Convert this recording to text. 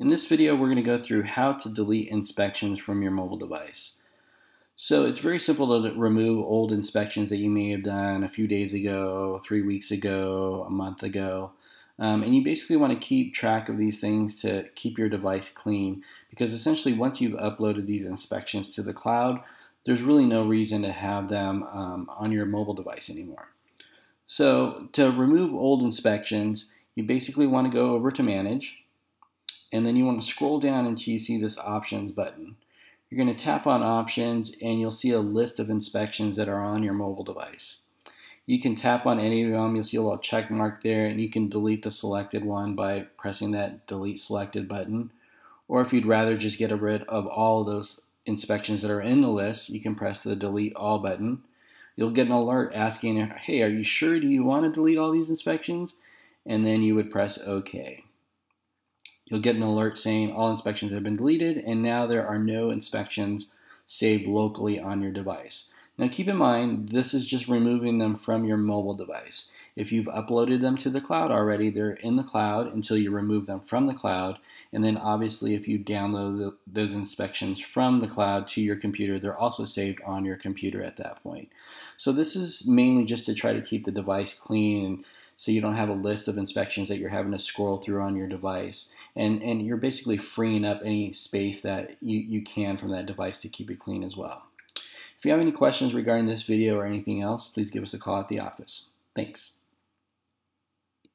In this video, we're going to go through how to delete inspections from your mobile device. So it's very simple to remove old inspections that you may have done a few days ago, 3 weeks ago, a month ago. And you basically want to keep track of these things to keep your device clean, because essentially once you've uploaded these inspections to the cloud, there's really no reason to have them on your mobile device anymore. So to remove old inspections, you basically want to go over to Manage. And then you want to scroll down until you see this Options button. You're going to tap on Options, and you'll see a list of inspections that are on your mobile device. You can tap on any of them. You'll see a little check mark there, and you can delete the selected one by pressing that Delete Selected button. Or if you'd rather just get rid of all of those inspections that are in the list, you can press the Delete All button. You'll get an alert asking, hey, are you sure? Do you want to delete all these inspections? And then you would press OK. You'll get an alert saying all inspections have been deleted, and now there are no inspections saved locally on your device. Now keep in mind, this is just removing them from your mobile device. If you've uploaded them to the cloud already, they're in the cloud until you remove them from the cloud. And then obviously if you download those inspections from the cloud to your computer, they're also saved on your computer at that point. So this is mainly just to try to keep the device clean, and so you don't have a list of inspections that you're having to scroll through on your device. And you're basically freeing up any space that you can from that device to keep it clean as well. If you have any questions regarding this video or anything else, please give us a call at the office. Thanks.